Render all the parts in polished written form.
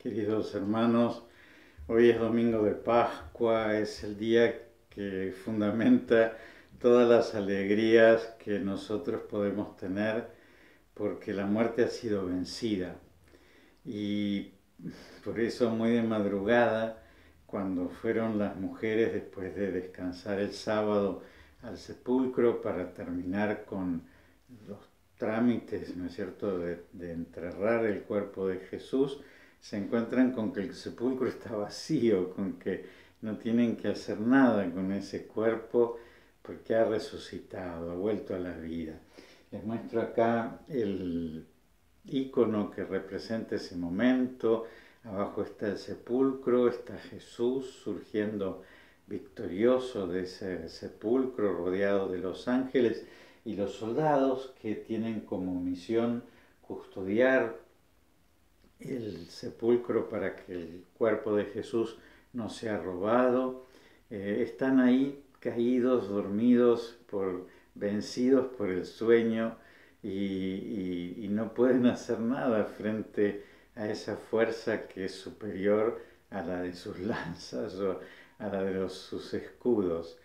Queridos hermanos, hoy es domingo de Pascua, es el día que fundamenta todas las alegrías que nosotros podemos tener porque la muerte ha sido vencida. Y por eso muy de madrugada, cuando fueron las mujeres después de descansar el sábado al sepulcro para terminar con los trámites, ¿no es cierto?, de enterrar el cuerpo de Jesús, se encuentran con que el sepulcro está vacío, con que no tienen que hacer nada con ese cuerpo porque ha resucitado, ha vuelto a la vida. Les muestro acá el ícono que representa ese momento. Abajo está el sepulcro, está Jesús surgiendo victorioso de ese sepulcro, rodeado de los ángeles y los soldados que tienen como misión custodiar el sepulcro para que el cuerpo de Jesús no sea robado. Están ahí caídos, dormidos, vencidos por el sueño y no pueden hacer nada frente a esa fuerza que es superior a la de sus lanzas o a la de sus escudos.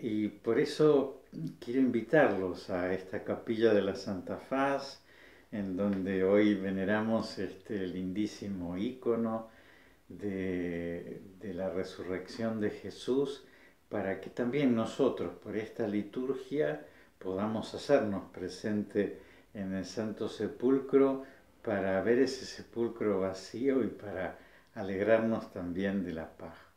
Y por eso quiero invitarlos a esta capilla de la Santa Faz, en donde hoy veneramos este lindísimo ícono de la resurrección de Jesús, para que también nosotros, por esta liturgia, podamos hacernos presente en el Santo Sepulcro para ver ese sepulcro vacío y para alegrarnos también de la Pascua.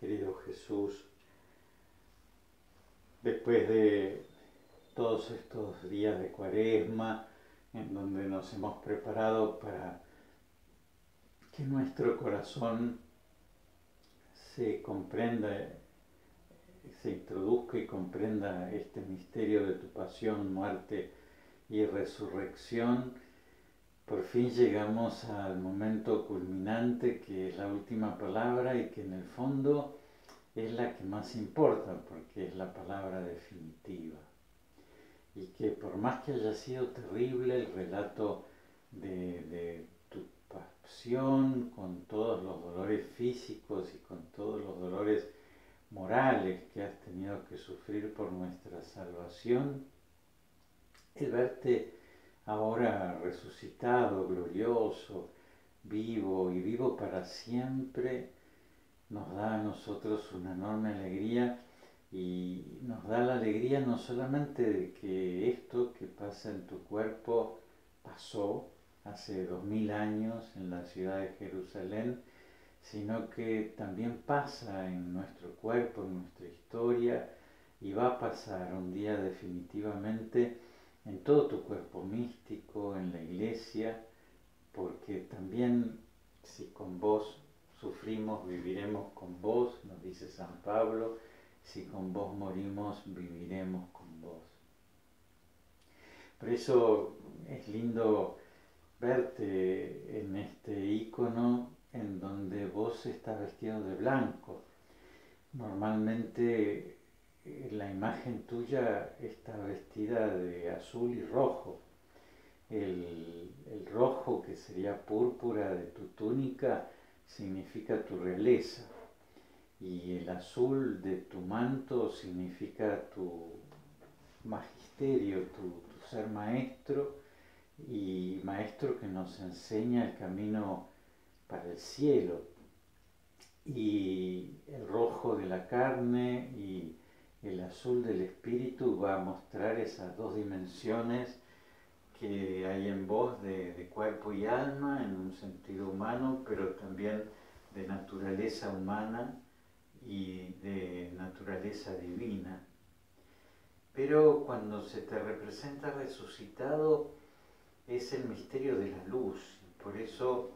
Querido Jesús, después de todos estos días de Cuaresma, en donde nos hemos preparado para que nuestro corazón se comprenda, se introduzca y comprenda este misterio de tu pasión, muerte y resurrección, por fin llegamos al momento culminante, que es la última palabra y que en el fondo es la que más importa, porque es la palabra definitiva. Y que por más que haya sido terrible el relato de tu pasión, con todos los dolores físicos y con todos los dolores morales que has tenido que sufrir por nuestra salvación, el verte ahora resucitado, glorioso, vivo y vivo para siempre, nos da a nosotros una enorme alegría, y nos da la alegría no solamente de que esto que pasa en tu cuerpo pasó hace 2000 años en la ciudad de Jerusalén, sino que también pasa en nuestro cuerpo, en nuestra historia, y va a pasar un día definitivamente en todo tu cuerpo místico, en la Iglesia, porque también si con vos sufrimos, viviremos con vos, nos dice San Pablo, si con vos morimos, viviremos con vos. Por eso es lindo verte en este ícono en donde vos estás vestido de blanco. Normalmente la imagen tuya está vestida de azul y rojo. El rojo, que sería púrpura de tu túnica, significa tu realeza, y el azul de tu manto significa tu magisterio, tu ser maestro, y maestro que nos enseña el camino para el cielo, y el rojo de la carne y el azul del espíritu va a mostrar esas dos dimensiones que hay en vos de cuerpo y alma, en un sentido humano, pero también de naturaleza humana y de naturaleza divina. Pero cuando se te representa resucitado, es el misterio de la luz, por eso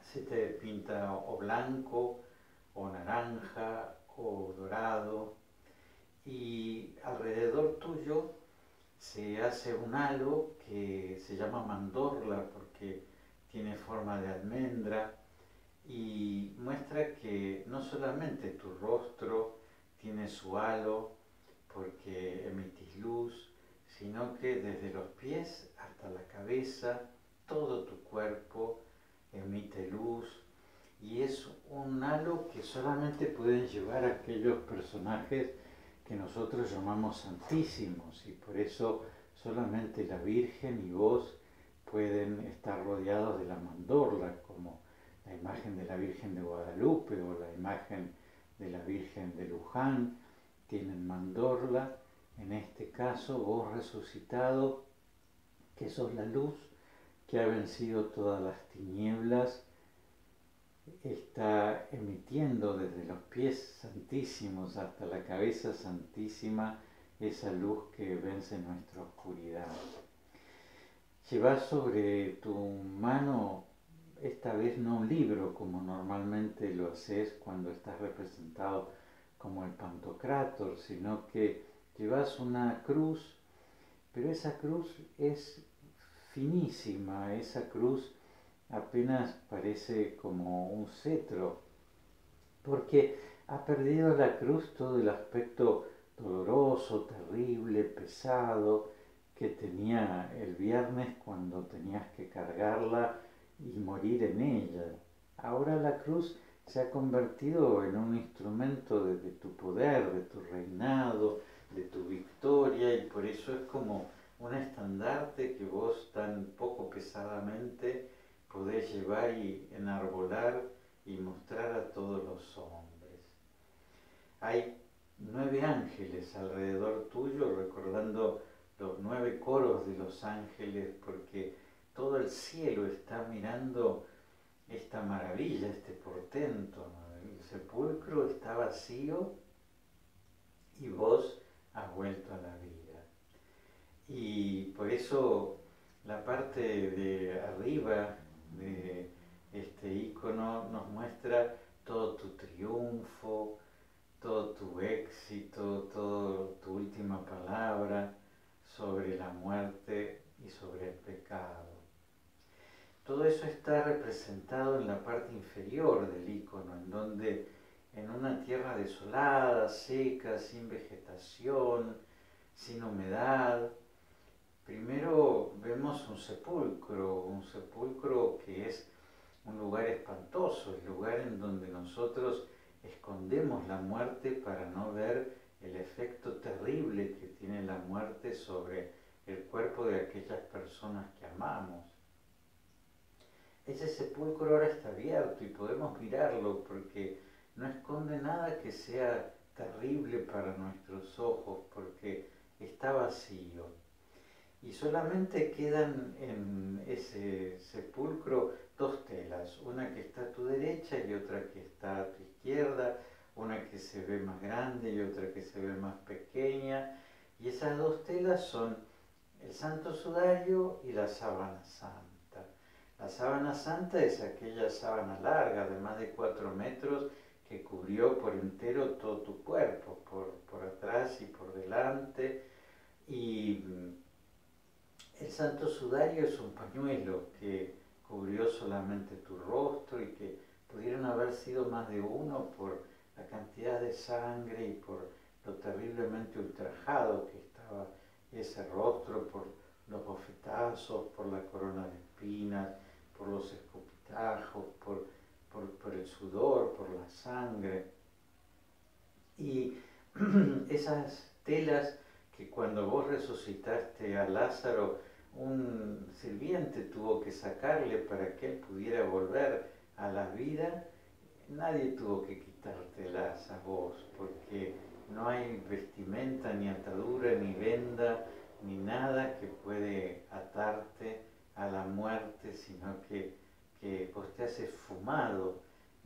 se te pinta o blanco, o naranja, o dorado, y alrededor tuyo se hace un halo que se llama mandorla porque tiene forma de almendra, y muestra que no solamente tu rostro tiene su halo porque emitís luz, sino que desde los pies hasta la cabeza todo tu cuerpo emite luz, y es un halo que solamente pueden llevar aquellos personajes que nosotros llamamos santísimos, y por eso solamente la Virgen y vos pueden estar rodeados de la mandorla, como la imagen de la Virgen de Guadalupe o la imagen de la Virgen de Luján, tienen mandorla. En este caso, vos resucitado, que sos la luz que ha vencido todas las tinieblas, está emitiendo desde los pies santísimos hasta la cabeza santísima esa luz que vence nuestra oscuridad. Llevas sobre tu mano, esta vez no un libro como normalmente lo haces cuando estás representado como el Pantocrátor, sino que llevas una cruz, pero esa cruz es finísima, esa cruz apenas parece como un cetro, porque ha perdido la cruz todo el aspecto doloroso, terrible, pesado que tenía el viernes cuando tenías que cargarla y morir en ella. Ahora la cruz se ha convertido en un instrumento de tu poder, de tu reinado, de tu victoria, y por eso es como un estandarte que vos tan poco pesadamente podés llevar y enarbolar y mostrar a todos los hombres. Hay 9 ángeles alrededor tuyo, recordando los 9 coros de los ángeles, porque todo el cielo está mirando esta maravilla, este portento, ¿no? El sepulcro está vacío y vos has vuelto a la vida. Y por eso la parte de arriba de este icono nos muestra todo tu triunfo, todo tu éxito, toda tu última palabra sobre la muerte y sobre el pecado. Todo eso está representado en la parte inferior del icono, en donde en una tierra desolada, seca, sin vegetación, sin humedad, primero vemos un sepulcro que es un lugar espantoso, el lugar en donde nosotros escondemos la muerte para no ver el efecto terrible que tiene la muerte sobre el cuerpo de aquellas personas que amamos. Ese sepulcro ahora está abierto y podemos mirarlo porque no esconde nada que sea terrible para nuestros ojos, porque está vacío. Y solamente quedan en ese sepulcro 2 telas, una que está a tu derecha y otra que está a tu izquierda, una que se ve más grande y otra que se ve más pequeña, y esas 2 telas son el Santo Sudario y la Sábana Santa. La Sábana Santa es aquella sábana larga de más de 4 metros que cubrió por entero todo tu cuerpo, por atrás y por delante, y el Santo Sudario es un pañuelo que cubrió solamente tu rostro y que pudieron haber sido más de uno por la cantidad de sangre y por lo terriblemente ultrajado que estaba ese rostro por los bofetazos, por la corona de espinas, por los escupitajos, por el sudor, por la sangre. Y esas telas que cuando vos resucitaste a Lázaro, un sirviente tuvo que sacarle para que él pudiera volver a la vida, nadie tuvo que quitártelas a vos, porque no hay vestimenta, ni atadura, ni venda, ni nada que puede atarte a la muerte, sino que vos te has esfumado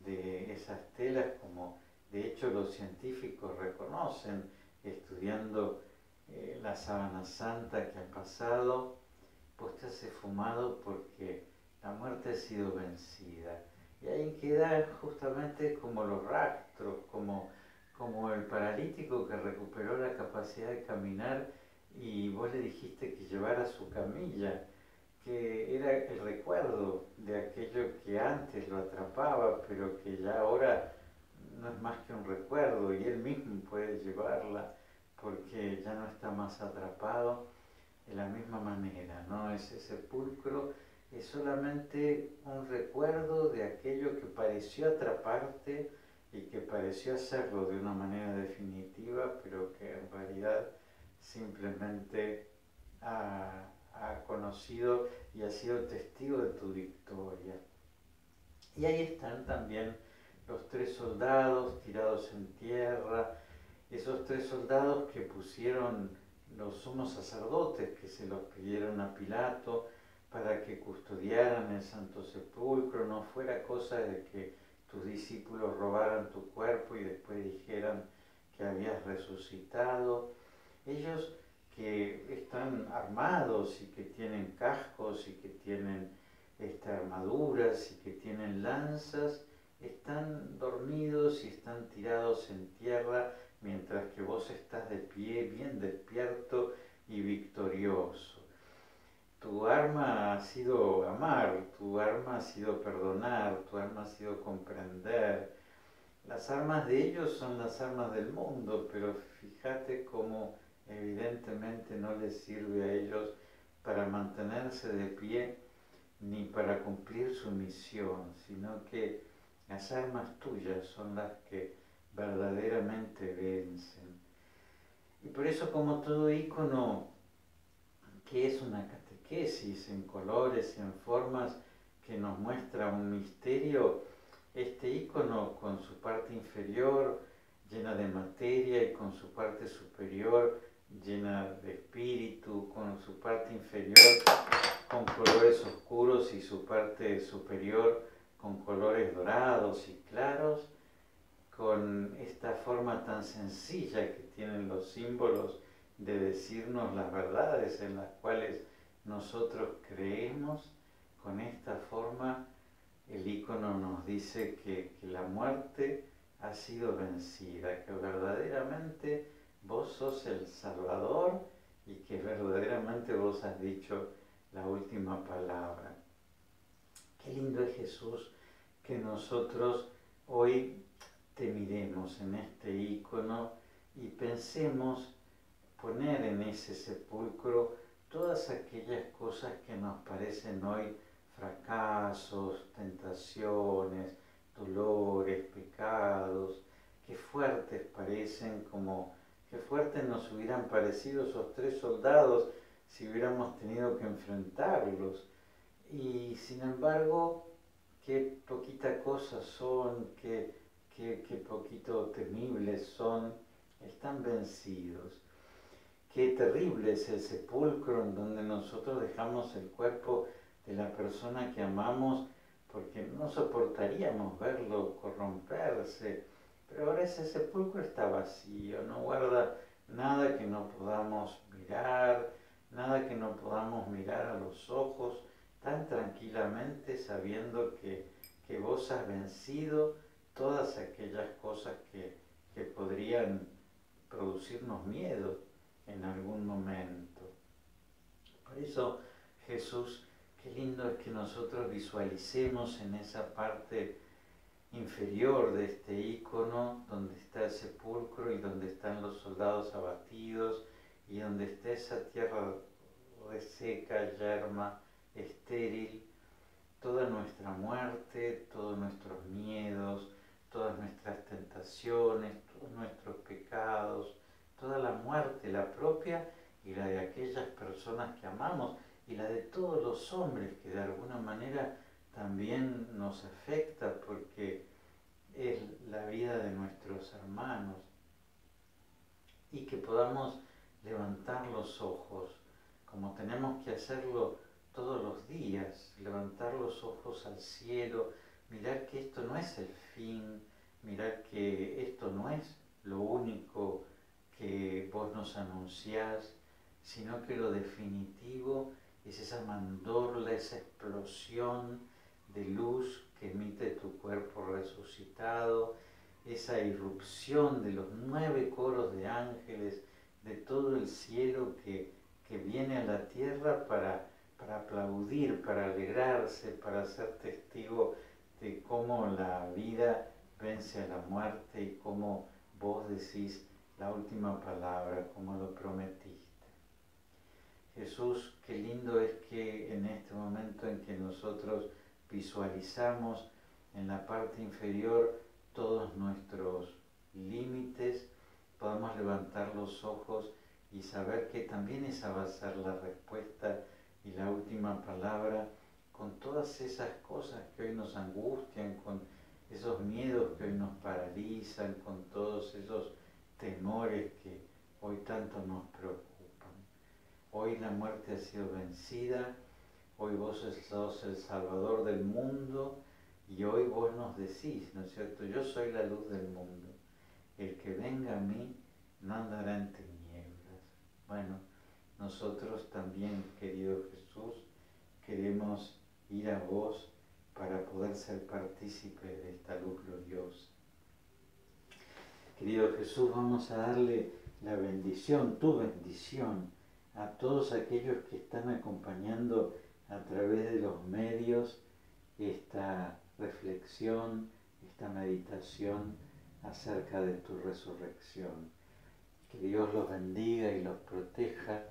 de esas telas, como de hecho los científicos reconocen, estudiando la Sábana Santa que ha pasado. Pues te has esfumado porque la muerte ha sido vencida. Y ahí quedan justamente como los rastros, como el paralítico que recuperó la capacidad de caminar y vos le dijiste que llevara su camilla, que era el recuerdo de aquello que antes lo atrapaba, pero que ya ahora no es más que un recuerdo, y él mismo puede llevarla porque ya no está más atrapado de la misma manera, ¿no? Ese sepulcro es solamente un recuerdo de aquello que pareció atraparte y que pareció hacerlo de una manera definitiva, pero que en realidad simplemente ha conocido y ha sido testigo de tu victoria. Y ahí están también los tres soldados tirados en tierra, esos tres soldados que pusieron los sumos sacerdotes, que se los pidieron a Pilato para que custodiaran el santo sepulcro, no fuera cosa de que tus discípulos robaran tu cuerpo y después dijeran que habías resucitado. Ellos que están armados y que tienen cascos y que tienen armaduras y que tienen lanzas, están dormidos y están tirados en tierra, mientras que vos estás de pie, bien despierto y victorioso. Tu arma ha sido amar, tu arma ha sido perdonar, tu arma ha sido comprender. Las armas de ellos son las armas del mundo, pero fíjate cómo evidentemente no les sirve a ellos para mantenerse de pie ni para cumplir su misión, sino que las armas tuyas son las que verdaderamente vencen. Y por eso, como todo ícono, que es una catequesis en colores, en formas, que nos muestra un misterio, este ícono con su parte inferior llena de materia y con su parte superior llena de espíritu, con su parte inferior con colores oscuros y su parte superior con colores dorados y claros, con esta forma tan sencilla que tienen los símbolos de decirnos las verdades en las cuales nosotros creemos, con esta forma el ícono nos dice que la muerte ha sido vencida, que verdaderamente vos sos el Salvador y que verdaderamente vos has dicho la última palabra. Qué lindo es Jesús, que nosotros hoy te miremos en este ícono y pensemos poner en ese sepulcro todas aquellas cosas que nos parecen hoy fracasos, tentaciones, dolores, pecados, que fuertes parecen, como que fuertes nos hubieran parecido esos tres soldados si hubiéramos tenido que enfrentarlos. Y sin embargo, qué poquita cosa son, qué poquito temibles son, están vencidos. Qué terrible es el sepulcro en donde nosotros dejamos el cuerpo de la persona que amamos porque no soportaríamos verlo corromperse. Pero ahora ese sepulcro está vacío, no guarda nada que no podamos mirar, nada que no podamos mirar a los ojos tan tranquilamente, sabiendo que vos has vencido todas aquellas cosas que podrían producirnos miedo en algún momento. Por eso, Jesús, qué lindo es que nosotros visualicemos en esa parte inferior de este ícono, donde está el sepulcro y donde están los soldados abatidos y donde está esa tierra reseca, yerma, estéril, toda nuestra muerte, todos nuestros miedos, todas nuestras tentaciones, todos nuestros pecados, toda la muerte, la propia y la de aquellas personas que amamos, y la de todos los hombres que de alguna manera también nos afecta porque es la vida de nuestros hermanos. Y que podamos levantar los ojos, como tenemos que hacerlo todos los días, levantar los ojos al cielo, mirar que esto no es el fin, mirar que esto no es lo único que vos nos anunciás, sino que lo definitivo es esa mandorla, esa explosión de luz que emite tu cuerpo resucitado, esa irrupción de los 9 coros de ángeles de todo el cielo que viene a la tierra para para aplaudir, para alegrarse, para ser testigo de cómo la vida vence a la muerte y cómo vos decís la última palabra, como lo prometiste. Jesús, qué lindo es que en este momento en que nosotros visualizamos en la parte inferior todos nuestros límites, podamos levantar los ojos y saber que también esa va a ser la respuesta y la última palabra con todas esas cosas que hoy nos angustian, con esos miedos que hoy nos paralizan, con todos esos temores que hoy tanto nos preocupan. Hoy la muerte ha sido vencida, hoy vos sos el Salvador del mundo y hoy vos nos decís, ¿no es cierto? Yo soy la luz del mundo. El que venga a mí no andará en tinieblas. Bueno, nosotros también, querido Jesús, queremos ir a vos para poder ser partícipe de esta luz gloriosa. Querido Jesús, vamos a darle la bendición, tu bendición, a todos aquellos que están acompañando a través de los medios esta reflexión, esta meditación acerca de tu resurrección. Que Dios los bendiga y los proteja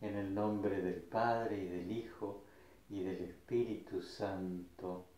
en el nombre del Padre y del Hijo y del Espíritu Santo.